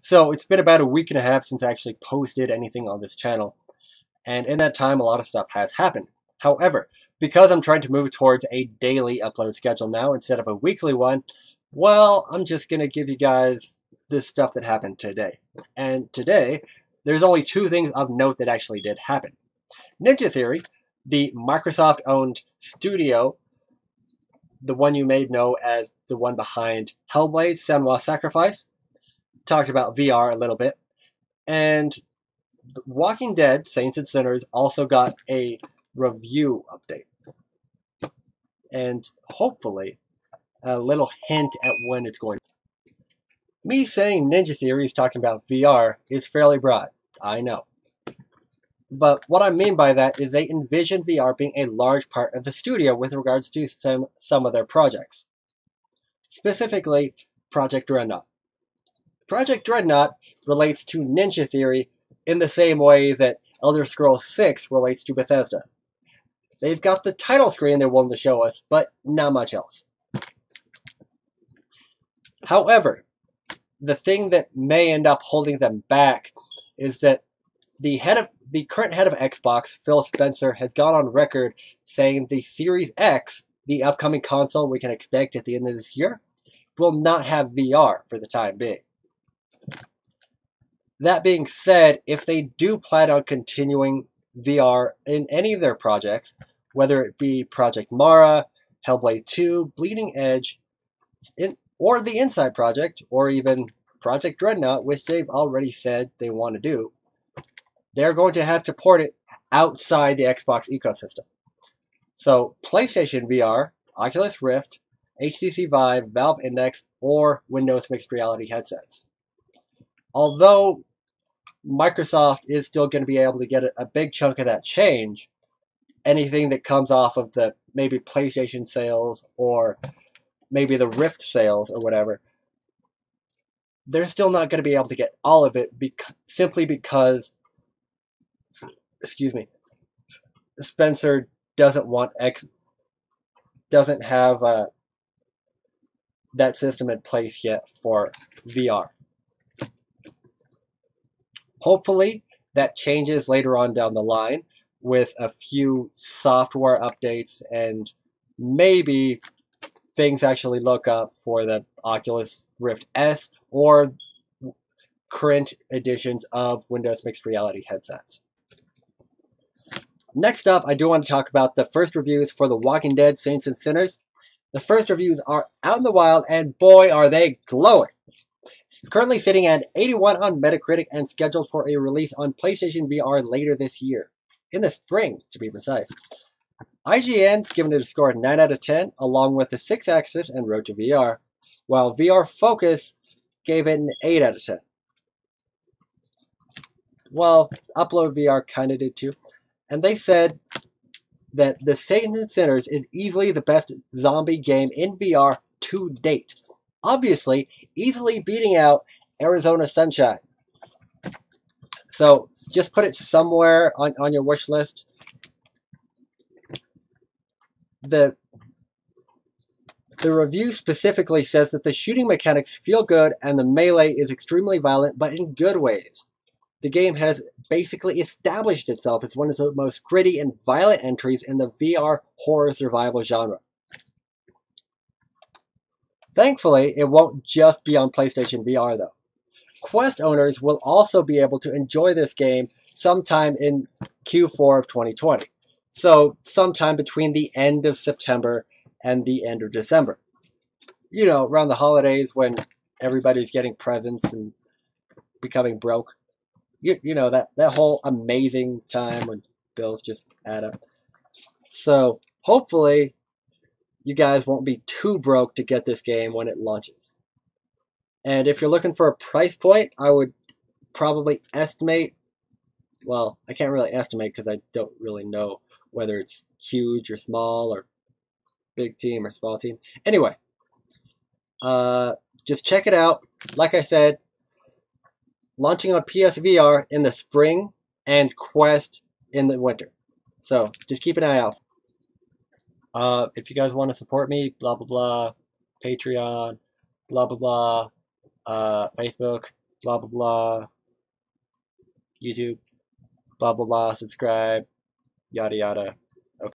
So it's been about a week and a half since I actually posted anything on this channel, and in that time a lot of stuff has happened. However, because I'm trying to move towards a daily upload schedule now instead of a weekly one, well, I'm just going to give you guys this stuff that happened today. And today, there's only two things of note that actually did happen. Ninja Theory, the Microsoft-owned studio, the one you may know as the one behind Hellblade: Senua's Sacrifice, talked about VR a little bit, and Walking Dead Saints and Sinners also got a review update, and hopefully a little hint at when it's going. Me saying Ninja Theory is talking about VR is fairly broad, I know, but what I mean by that is they envision VR being a large part of the studio with regards to some of their projects, specifically Project Dreadnought. Project Dreadnought relates to Ninja Theory in the same way that Elder Scrolls 6 relates to Bethesda. They've got the title screen they're willing to show us, but not much else. However, the thing that may end up holding them back is that the current head of Xbox, Phil Spencer, has gone on record saying the Series X, the upcoming console we can expect at the end of this year, will not have VR for the time being. That being said, if they do plan on continuing VR in any of their projects, whether it be Project Mara, Hellblade 2, Bleeding Edge, or the Inside Project, or even Project Dreadnought, which they've already said they want to do, they're going to have to port it outside the Xbox ecosystem. So PlayStation VR, Oculus Rift, HTC Vive, Valve Index, or Windows Mixed Reality headsets. Although Microsoft is still going to be able to get a big chunk of that change, anything that comes off of the maybe PlayStation sales or maybe the Rift sales or whatever, they're still not going to be able to get all of it simply because, excuse me, Spencer doesn't have that system in place yet for VR. Hopefully that changes later on down the line with a few software updates and maybe things actually look up for the Oculus Rift S or current editions of Windows Mixed Reality headsets. Next up, I do want to talk about the first reviews for The Walking Dead Saints and Sinners. The first reviews are out in the wild, and boy are they glowing! It's currently sitting at 81 on Metacritic and scheduled for a release on PlayStation VR later this year. In the spring, to be precise. IGN's given it a score of 9 out of 10, along with the 6-axis and Road to VR, while VR Focus gave it an 8 out of 10. Well, Upload VR kind of did too. And they said that The Saints and Sinners is easily the best zombie game in VR to date. Obviously, easily beating out Arizona Sunshine. So, just put it somewhere on your wish list. The review specifically says that the shooting mechanics feel good and the melee is extremely violent, but in good ways. The game has basically established itself as one of the most gritty and violent entries in the VR horror survival genre. Thankfully, it won't just be on PlayStation VR though. Quest owners will also be able to enjoy this game sometime in Q4 of 2020. So, sometime between the end of September and the end of December. You know, around the holidays when everybody's getting presents and becoming broke. You know, that whole amazing time when bills just add up. So, hopefully, you guys won't be too broke to get this game when it launches. And if you're looking for a price point, I would probably estimate, well, I can't really estimate because I don't really know whether it's huge or small or big team or small team. Anyway, just check it out. Like I said, launching on PSVR in the spring and Quest in the winter. So just keep an eye out. If you guys want to support me, blah, blah, blah, Patreon, blah, blah, blah, Facebook, blah, blah, blah, YouTube, blah, blah, blah, subscribe, yada, yada.